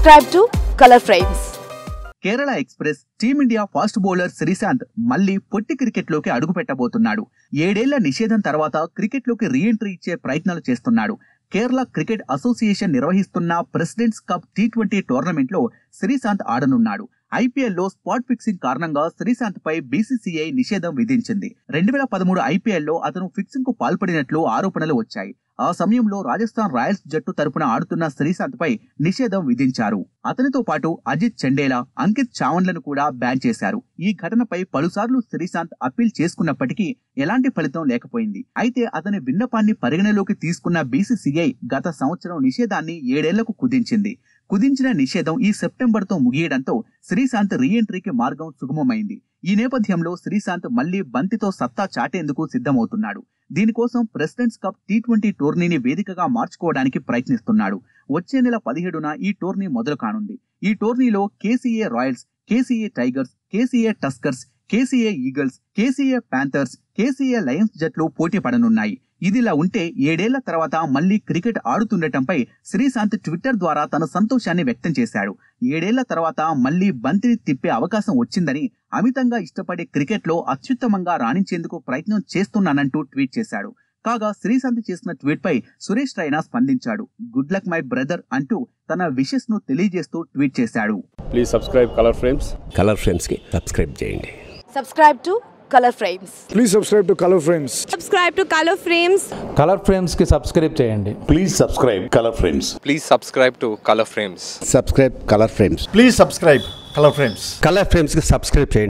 Subscribe to Color Frames. Kerala express team India fast bowler Sreesanth మళ్లీ పొట్టి క్రికెట్లోకి అడుగుపెట్టబోతున్నాడు. 7 ఏళ్ల నిషేధం తర్వాత క్రికెట్లోకి రీఎంట్రీ ఇచ్చే ప్రయత్నాలు చేస్తున్నాడు. కేరళ క్రికెట్ అసోసియేషన్ నిర్వహిస్తున్న ప్రెసిడెంట్స్ కప్ T20 టోర్నమెంట్లో శ్రీశాంత్ ఆడనున్నాడు. IPL లో స్పాట్ ఫిక్సింగ్ కారణంగా శ్రీశాంత్ పై BCCI నిషేధం విధించింది. 2013 IPL లో అతను ఫిక్సింగ్ కు పాల్పడినట్లు ఆరోపణలు వచ్చాయి. ఆ సమయంలో రాజస్థాన్ రాయల్స్ జట్టు తరపున ఆడుతున్న శ్రీశాంత్ పై నిషేధం విధించారు. అతనితో పాటు అజిత్ చండేలా, అంకిత్ చావన్లను కూడా బ్యాన్ చేశారు. ఈ ఘటనపై పలుసార్లు శ్రీశాంత్ అప్పీల్ చేసుకున్నప్పటికీ ఎలాంటి ఫలితం లేకపోయింది. అయితే అతని విన్నపాన్ని పరిగణలోకి తీసుకున్న BCCI గత సంవత్సరం నిషేధాన్ని 7 ఏళ్లకు కుదించింది. కుదించిన నిషేధం ఈ సెప్టెంబర్తో ముగియడంతో శ్రీశాంత్ రీఎంట్రీకి మార్గం సుగమమైంది. ఈ నేపథ్యంలో శ్రీశాంత్ మళ్లీ బంతితో సత్తా చాటేందుకు సిద్ధమవుతున్నాడు. దీనికోసం ప్రెసిడెంట్స్ కప్ T20 టోర్నీని వేదికగా మార్చుకోవడానికి ప్రయత్నిస్తున్నాడు. వచ్చే నెల 17న ఈ టోర్నీ మొదలు కానుంది. ఈ టోర్నీలో KCA royals, KCA tigers, KCA tuskers, KCA eagles, KCA panthers, KCA lions జట్లు పోటీ పడనున్నాయి. ఇదిలా ఉంటే 7 ఏళ్ల తర్వాత మళ్లీ క్రికెట్ ఆడుతుండటంపై శ్రీశాంత్ ట్విట్టర్ ద్వారా తన సంతోషాన్ని వ్యక్తం చేశాడు. 7 ఏళ్ల తర్వాత మళ్లీ బంతిని తిప్పే అవకాశం వచ్చిందని, అమితంగా ఇష్టపడే క్రికెట్లో అత్యుత్తమంగా రాణించేందుకు ప్రయత్నం చేస్తున్నానంటూ ట్వీట్ చేశాడు. కాగా శ్రీశాంత్ చేసిన ట్వీట్ పై సురేష్ రైనా స్పందించాడు. గుడ్ లక్ మై బ్రదర్ అంటూ తన విషెస్ ను తెలియజేస్తూ ట్వీట్ చేశాడు. Please subscribe Color Frames. Color Frames కి సబ్స్క్రైబ్ చేయండి. Subscribe to Color Frames. Please subscribe to Color Frames. Subscribe to Color Frames. Color Frames ki subscribe cheyandi. Please subscribe Color Frames. Please subscribe to Color Frames. Subscribe Color Frames. Please subscribe Color Frames. Color Frames ki subscribe cheyandi.